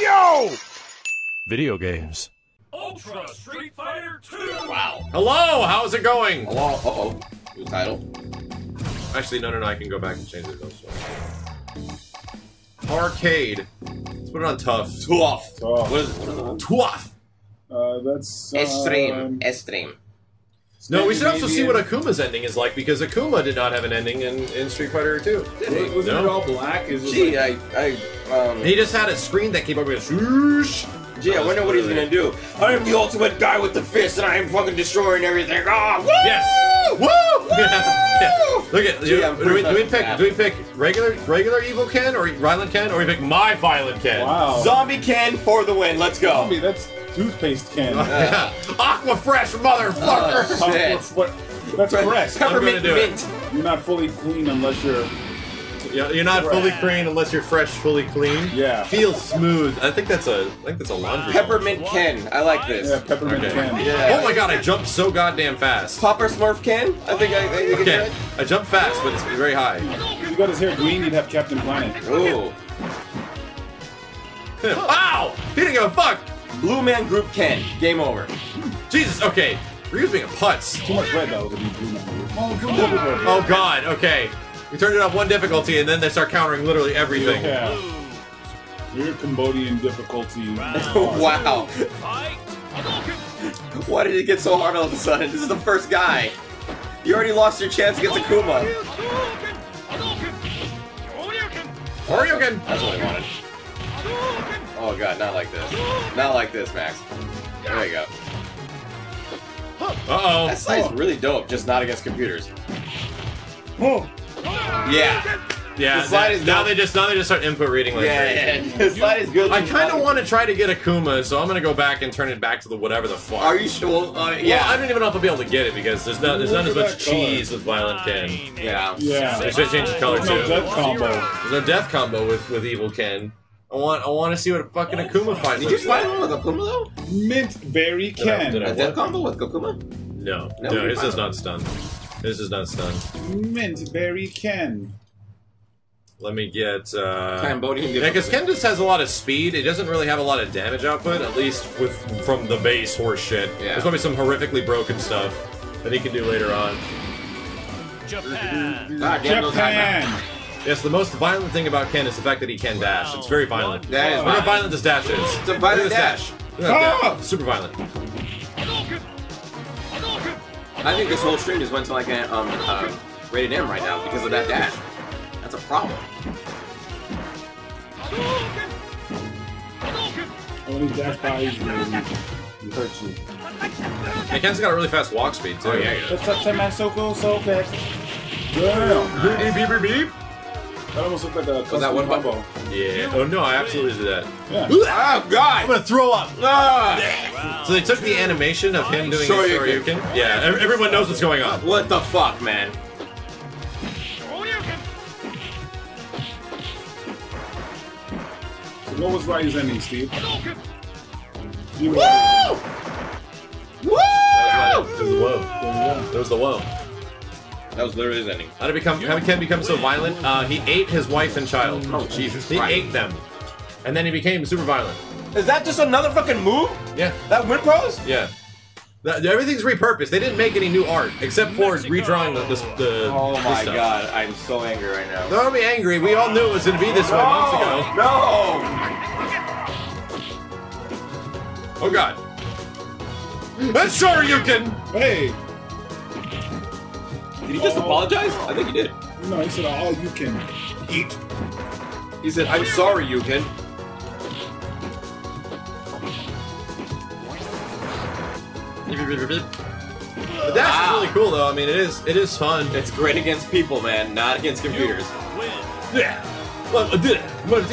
Yo! Video games. Ultra Street Fighter 2! Wow. Hello, how's it going? Hello, uh-oh. New title. Actually, no, I can go back and change it though. So. Arcade. Let's put it on tough. Tough. Tough. What is it? Tough! That's... Extreme. Extreme. No, we should also see what Akuma's ending is like, because Akuma did not have an ending in Street Fighter 2. Did he? Wasn't it all black? Gee, like... He just had a screen that came up with a... Gee, I wonder what he's gonna do. I am the ultimate guy with the fist, and I am fucking destroying everything. Oh, woo! Yes! Woo! Woo! Yeah. Look at... Gee, do we pick regular Evil Ken, or Violent Ken, or we pick my Violent Ken? Wow. Zombie Ken for the win, let's go. Zombie, that's... Toothpaste can. Yeah. Aqua Fresh, motherfucker! Shit. That's correct. Peppermint mint. You're not fully clean unless you're... You're not fully clean unless you're fresh, fully clean. Yeah. Feels smooth. I think that's a laundry. Peppermint Ken. I like this. Yeah, Peppermint Ken. Yeah. Oh my god, I jumped so goddamn fast. Popper Smurf Ken? I think okay. I jumped fast, but it's very high. If you got his hair green, you'd have Captain Planet. Ooh. Ow! He didn't give a fuck! Blue Man Group Ken. Game over. Jesus, okay. Ryu's being a putz. Too much red, though. Oh, God, okay. We turned it up one difficulty, and then they start countering literally everything. Yeah. Your Cambodian difficulty. Wow. Why did it get so hard all of a sudden? This is the first guy. You already lost your chance against Akuma. Oarouken! That's what I wanted. Oh god, not like this. Not like this, Max. There you go. Uh-oh. That slide's really dope, just not against computers. Oh. Yeah. Yeah, the slide is dope. Now they just start input reading like crazy. Yeah, the slide is good. I kind of want to try to get Akuma, so I'm going to go back and turn it back to the whatever the fuck. Are you sure? Yeah, well, I don't even know if I'll be able to get it, because there's not as much cheese with Violent Ken. Yeah. They should change the color, too. There's no death combo. There's no death combo with Evil Ken. I want to see what a fucking Akuma fight. Did you fight him with Akuma though? Mint Berry Ken. Did I death combo with Akuma? No. No, this is not stunned. This is not stunned. Mint Berry Ken. Let me get Cambodian. Yeah, because Ken just has a lot of speed. It doesn't really have a lot of damage output, at least from the base horse shit. Yeah. There's probably some horrifically broken stuff that he can do later on. Japan. Japan. Yes, the most violent thing about Ken is the fact that he can dash. It's very violent. That is how violent this dash is. It's a violent dash. Super violent. I think this whole stream just went to like a rated M right now because of that dash. That's a problem. Only dash by hurts you. And Ken's got a really fast walk speed too. Oh yeah. That's up to my so fast. Damn. Beep beep beep beep. That almost looked like a one combo. Yeah. Oh no, I absolutely did that. Yeah. Oh god! I'm gonna throw up. Ah. So they took the animation of him doing Shoryuken. Yeah. Everyone knows what's going on. What the fuck, man? So what was Ryu's ending, Steve? Woo! Woo! That was the woe. That was literally his ending. How did Ken become so violent? He ate his wife and child. Oh, Jesus Christ. He ate them. And then he became super violent. Is that just another fucking move? Yeah. That win pose? Yeah. Everything's repurposed. They didn't make any new art, except for redrawing the Oh my stuff. God, I'm so angry right now. Don't be angry. We all knew it was going to be this way months ago. No! Oh God. That's Shoryuken! Hey! Did he just apologize? I think he did. No, he said, "Oh, you can eat." He said, "I'm sorry, you can." The dash is really cool, though. I mean, it is fun. It's great against people, man, not against computers. Yeah. Round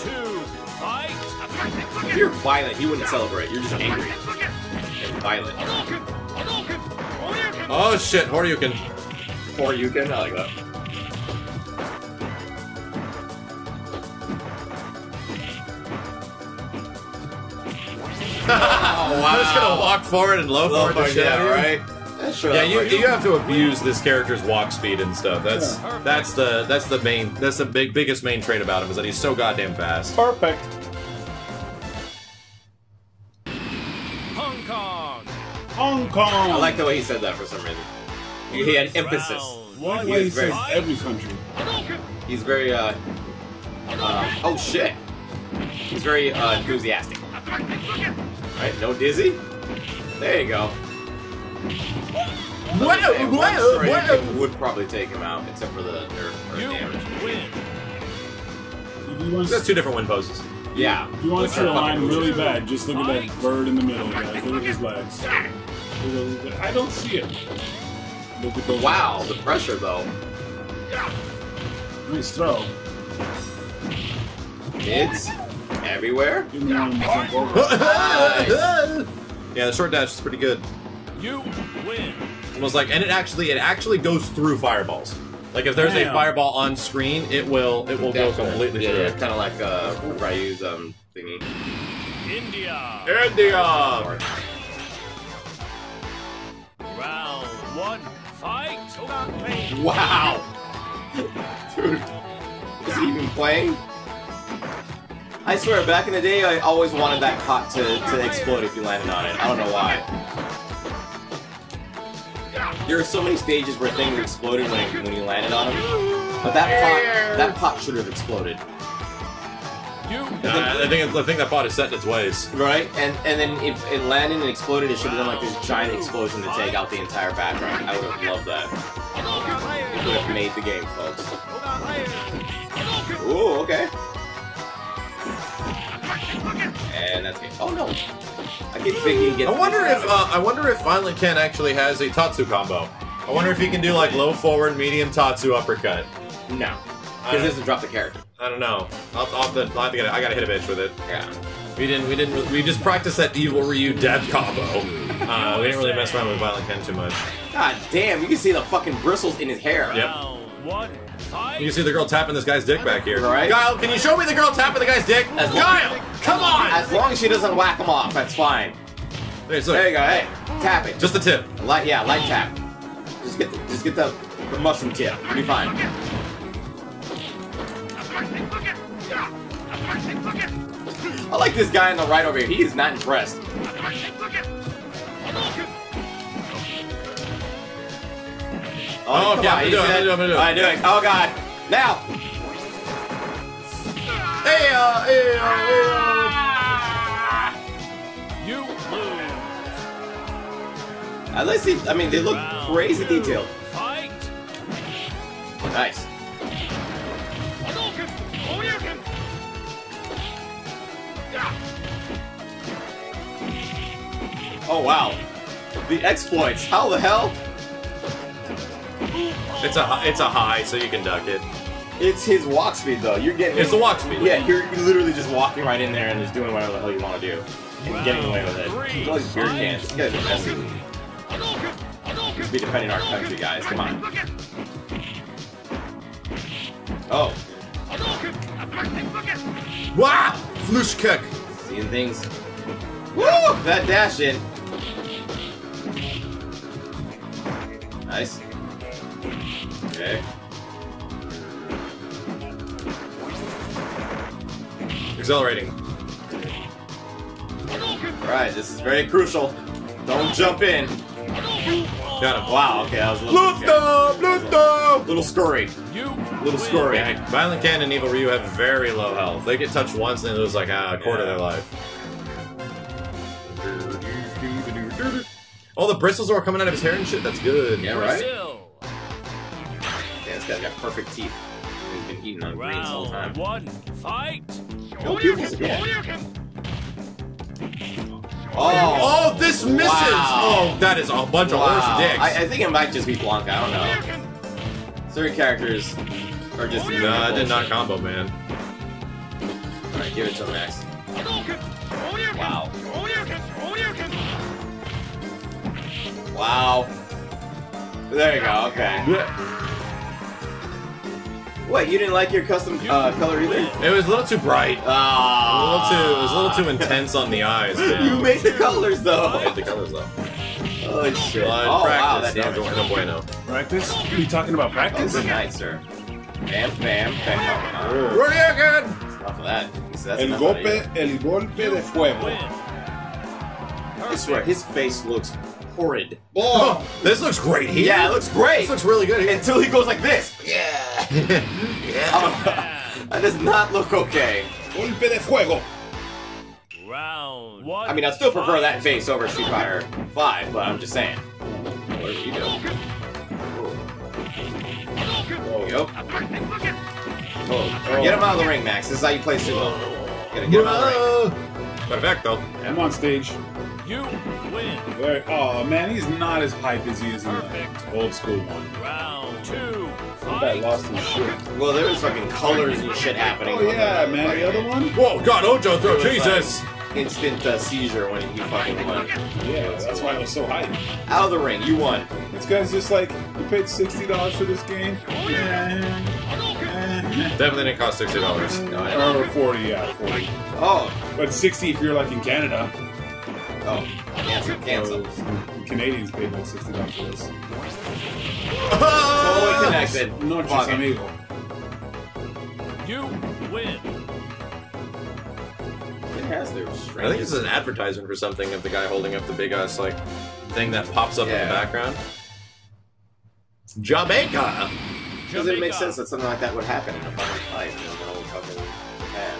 two, fight. If you're violent, he wouldn't celebrate. You're just angry and violent. Oh shit, Horyuken. Horyuken, I like that. Oh, wow. I'm just gonna walk forward and low forward the shit, right? That sure. Yeah, you have to abuse this character's walk speed and stuff. That's yeah. that's the biggest main trait about him, is that he's so goddamn fast. Perfect. Hong Kong. Hong Kong. I like the way he said that for some reason. He had emphasis. Why he was very every country. He's very oh shit. He's very enthusiastic. Right, no dizzy. There you go. What would probably take him out, except for the nerf or damage. That's two different win poses. Yeah. If you want to see a line really bad, just look at that bird in the middle, guys. Look at his legs. I don't see it. Look at the wow, legs. The pressure though. Nice throw. It's everywhere. Nice. Yeah, the short dash is pretty good. You win. It's almost like, and it actually goes through fireballs. Like if there's a fireball on screen, it will definitely go completely through. Yeah, kind of like Ryu's thingy. India. Round one, fight. Wow. Dude, is he even playing? I swear, back in the day, I always wanted that cock to explode if you landed on it. I don't know why. There are so many stages where things exploded when you landed on them, but that pot should have exploded. I think that pot is set in its ways. Right, and then if it landed and exploded, it should have done like this giant explosion to take out the entire background. I would have loved that. It would have made the game, folks. Ooh, okay. And that's it. Oh no! I keep thinking. I wonder if Violent Ken actually has a Tatsu combo. I wonder if he can do like low forward, medium Tatsu uppercut. No, because this doesn't drop the character. I don't know. I gotta hit a bitch with it. Yeah. We just practiced that Evil Ryu death combo. We didn't really mess around with Violent Ken too much. God damn! You can see the fucking bristles in his hair. Yep. What? You can see the girl tapping this guy's dick back here. Right? Guile, can you show me the girl tapping the guy's dick? Guile, come on! As long as she doesn't whack him off, that's fine. There you go, hey. Tap it. Just the tip. Light tap. Just get the mushroom tip. You'll be fine. I like this guy on the right over here. He is not impressed. Oh, yeah, I'm gonna do it. Oh, God. Now! You lose. At least, they look crazy detailed. Fight. Nice. Oh, wow. The exploits. How the hell? It's a high, so you can duck it. It's his walk speed though. You're getting it's the walk speed. Yeah, you're literally just walking right in there and just doing whatever the hell you want to do and getting away with it. It's all these beer cans. These guys are messy. We should be defending our country, guys. Come on. Oh. Wow! Flush kick. Seeing things. Woo! That dash in. Nice. Okay. Accelerating. Alright, this is very crucial. Don't jump in. Got him. Wow, okay, that was a little scurry. Yeah, Violent Ken and Evil Ryu have very low health. They get touched once and they lose like a quarter of their life. Oh, the bristles are coming out of his hair and shit? That's good. Yeah, right? This guy's got perfect teeth. He's been eating on greens all the time. One, fight! Oh, this misses! Wow. Oh, that is a bunch of horse dicks. I think it might just be Blanca, I don't know. Certain characters are just... Nah, I did not combo, man. Alright, give it to the next. Wow. Wow. There you go, okay. Yeah. What, you didn't like your custom color either? It was a little too bright. It was a little too intense on the eyes, man. You made the colors, though. I made the colors, though. Oh, shit. Oh, practice. Wow, no bueno. Practice? Are you talking about practice? Oh, good night, sir. Bam, bam, bam. Shoryuken! Stop that. That's el golpe de fuego. I swear, his face looks horrid. Oh, this looks great here. Yeah, it looks great. This looks really good here. Until he goes like this. Yeah. Yeah. Oh, that does not look okay. Golpe de fuego. Round one. I mean, I still prefer that face over Street Fighter 5, but I'm just saying. What did he do? There we go. Oh. Get him out of the ring, Max. This is how you play sumo. Gotta get him out of the ring. Perfecto. I'm on stage. You win. Very, oh man, he's not as hype as he is in the old school one. Round two. I lost his shit. Well, there was fucking colors and shit happening. Oh yeah, man. The other one? Whoa, God, Ojo throw, Jesus! Like instant seizure when he fucking won. Yeah, that's why I was so hyped. Out of the ring, you won. This guy's just like, you paid $60 for this game. Definitely didn't cost $60. No, or 40, yeah, 40. Oh, but 60 if you're like in Canada. Oh, cancel, cancel. So, Canadians paid like $60 for this. Totally connected. No chance, amigo. You win. It has their strength. I think this is an advertisement for something of the guy holding up the big ass like thing that pops up in the background. Jamaica. Doesn't it make sense that something like that would happen in a fucking fight?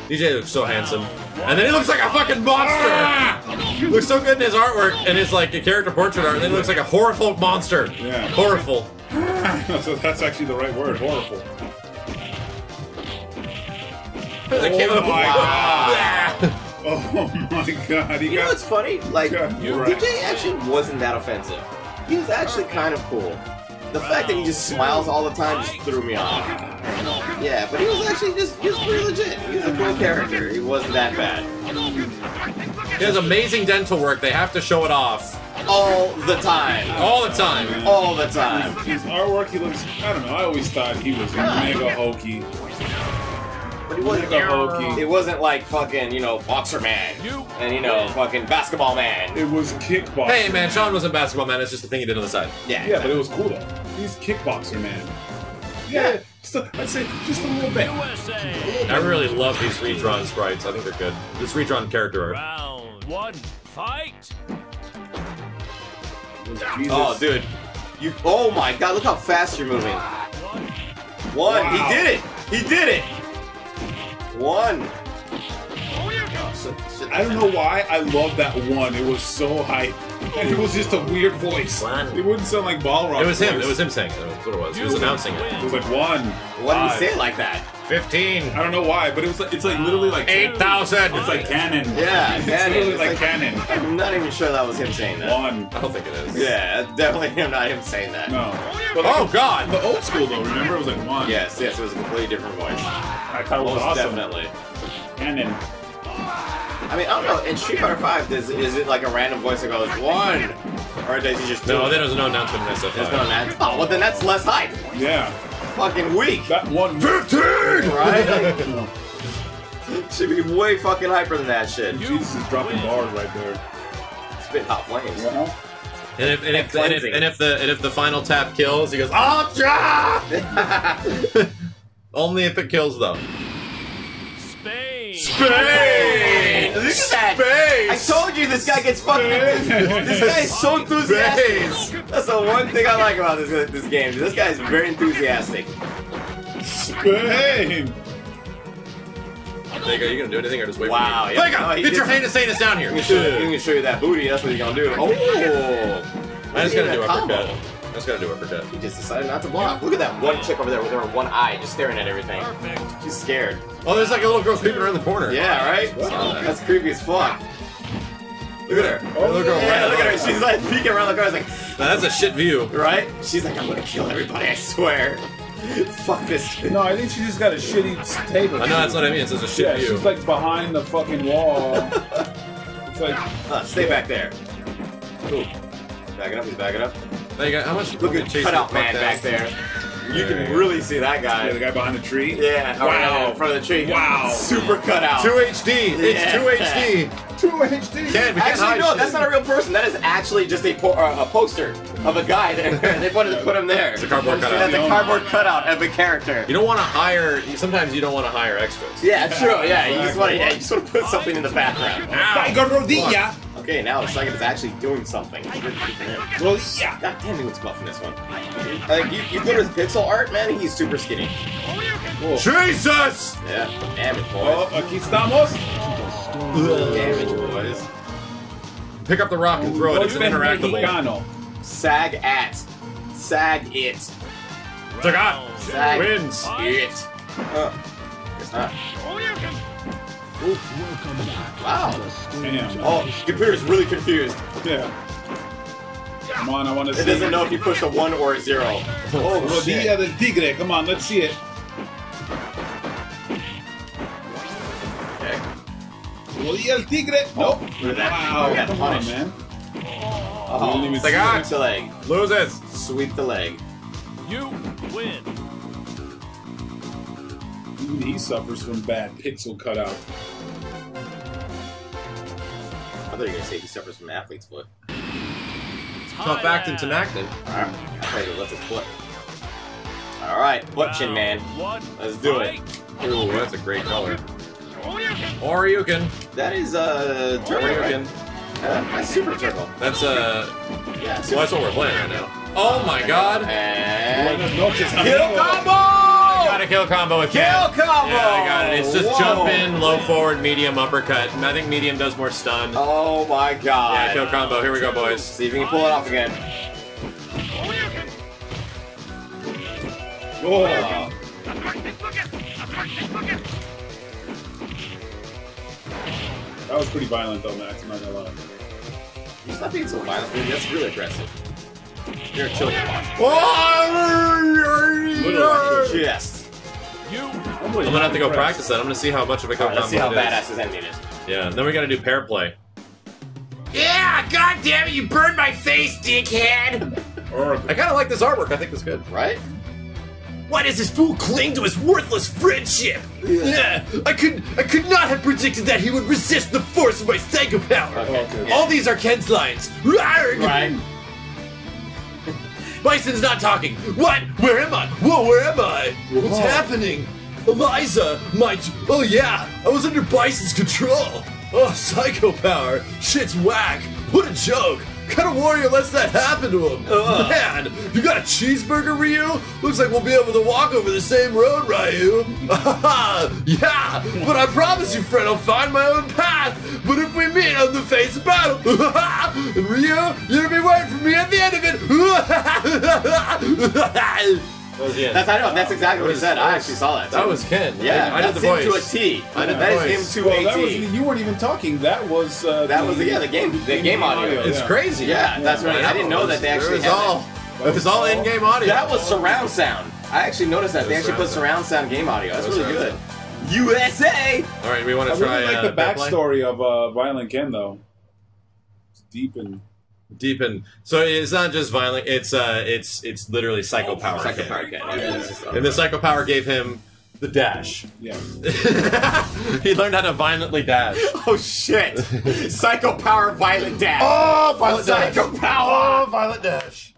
DJ looks so handsome. And then he looks like a fucking monster! Looks so good in his artwork and his like a character portrait art, and then he looks like a horrible monster. Yeah. Horrible. So that's actually the right word, horrible. Oh my god. You know what's funny? Like, DJ actually wasn't that offensive. He was actually kind of cool. The fact that he just smiles all the time just threw me off. Yeah, but he was actually just pretty legit. He was a cool character. He wasn't that bad. He has amazing dental work. They have to show it off. All the time. All the time. Yeah. All the time. His artwork, he looks... I don't know. I always thought he was mega hokey. But he wasn't mega hokey. It wasn't like fucking, you know, boxer man. And, you know, fucking basketball man. It was kickboxer. Hey, man, Sean wasn't basketball man. It's just the thing he did on the side. Yeah, exactly. Yeah, but it was cool, though. He's kickboxer man. Yeah. So, I'd say just a little bit. I really love these redrawn sprites. I think they're good. This redrawn character art. Round one, fight! Oh, dude. You. Oh my god, look how fast you're moving. One. Wow. He did it! He did it! One. I don't know why I love that one. It was so hype. And it was just a weird voice. It wouldn't sound like Balrog. It was him. It was him saying it. That's what it was. He was announcing it. It was like one. Why did he say it like that? 15. I don't know why, but it was. Like, it's like literally like 8,000. It's like canon. Yeah, it's canon. Literally like canon. I'm not even sure that was him saying that. One. I don't think it is. Yeah, definitely not him saying that. No. But like, oh god. The old school though. Remember, it was like one. Yes, yes. It was a completely different voice. I thought it was awesome. Definitely. Canon. I mean, I don't know, in Street Fighter 5, is it like a random voice that goes, one? Or does he just... No, there's no announcement in SF5. There's no announcement. Oh, well then that's less hype. Yeah. Fucking weak. That one... 15! Right? Like, should be way fucking hyper than that shit. Jesus is dropping bars right there. It's been hot flames. Yeah. And if the final tap kills, he goes, Ultra! Only if it kills, though. Space! Look at that! I told you this guy gets fucking enthusiastic. This guy is so enthusiastic. Space. That's the one thing I like about this game. This guy is very enthusiastic. Spain! Vega, are you gonna do anything or just wait for me? Wow! Vega, no, get your hand to say this down here. I'm gonna show you that booty. That's what he's gonna do. Oh! I just gotta do uppercut. He just decided not to block. Look at that one chick over there with her one eye just staring at everything. Perfect. She's scared. Oh, there's like a little girl creeping around the corner. Yeah, right? That's creepy as fuck. Look at her. Oh, look at her. She's like peeking around the corner. It's like, now that's a shit view. Right? She's like, I'm gonna kill everybody, I swear. Fuck this shit. No, I think she just got a shitty table. I know, that's what I mean. It's just a shit view. She's like behind the fucking wall. It's like, stay back there. Ooh. Back it up, he's backing up. How much look at cutout man back there. You can really see that guy. Yeah, the guy behind the tree? Yeah. Wow. Right in front of the tree. Wow. Super cutout. 2 HD. It's 2 HD. 2 HD. Ken, we can't actually, no, that's not a real person. That is actually just a poster of a guy there. They wanted to put him there. It's a cardboard cutout. That's a cardboard cutout of a character. You don't want to hire, sometimes you don't want to hire extras. Yeah, true, yeah. You just want to put something in the background. Tiger Rodilla! Okay, now the second is actually doing something. Well, yeah. God damn, he looks buff in this one. Like, you put his pixel art, man, he's super skinny. Cool. Jesus! Yeah, damage, boys. Oh, aquí estamos. Damage, boys. Pick up the rock and throw it. It's an interactive one. Sag it. Sagat. Sag wins. It. Guess not. Wow. Damn. Oh, the computer's really confused. Yeah. Come on, I want to see. It doesn't know if you push a 1 or a 0. Oh, Rodilla del Tigre. Come on, let's see it. Okay. Rodilla del Tigre. Nope. Look at that. Wow. Look at that punish, man. Oh, Sagat. The leg. Loses. Sweep the leg. You win. Even he suffers from bad pixel cutout. I thought you were going to say he suffers from athlete's foot. Tough acting to acting. Alright, I thought you left his foot. Alright, butchin' man. Let's do it. Ooh, that's a great color. Oarouken. That is, Oarouken. That's Super Turtle. That's, yeah, well, that's what we're playing right now. Oh my god! And... Kill combo! Gotta kill combo with Ken. Kill combo! Yeah, I got it. It's just jump in, low forward, medium, uppercut. I think medium does more stun. Oh my god. Yeah, kill combo. Here we go, boys. See if you can pull it off again. Oh. That was pretty violent though, Max. I'm not gonna lie. You stop being so violent. Dude, that's really aggressive. You're a children. Oh, yes. I'm gonna have to go practice that. I'm gonna see how much of a combo. Let's see how badass his ending is. Yeah, then we gotta do pair play. Yeah, god damn it, you burned my face, dickhead! I kinda like this artwork, I think it's good. Right? Why does this fool cling to his worthless friendship? Yeah. I could not have predicted that he would resist the force of my psycho power. Okay. All these are Ken's lines. Right. Bison's not talking. What? Where am I? Whoa, where am I? What's happening? Eliza, oh yeah, I was under Bison's control. Oh, psycho power. Shit's whack. What a joke. What kind of warrior lets that happen to him? Man, you got a cheeseburger, Ryu? Looks like we'll be able to walk over the same road, Ryu. Yeah, but I promise you, friend, I'll find my own path. But if we meet on the face of battle, and Ryu, you're gonna be waiting for me at the end of it. That's exactly what he said. I actually saw that. Too. That was Ken. Yeah, I did the voice. That's him to a T. That is him to a T. You weren't even talking. That was the game audio. It's crazy. Yeah, that's right. I didn't know that they actually had it. It was all in-game audio. That was surround sound. I actually noticed that they actually put surround sound game audio. That's really good. USA. All right, we want to try. I really like the backstory of Violent Ken though. It's deep and. So it's not just violent. It's literally psycho power. Psycho power. And the psycho power gave him the dash. Yeah. He learned how to violently dash. Oh shit! Psycho power, violent dash. Oh, violent dash. Psycho power, violent dash.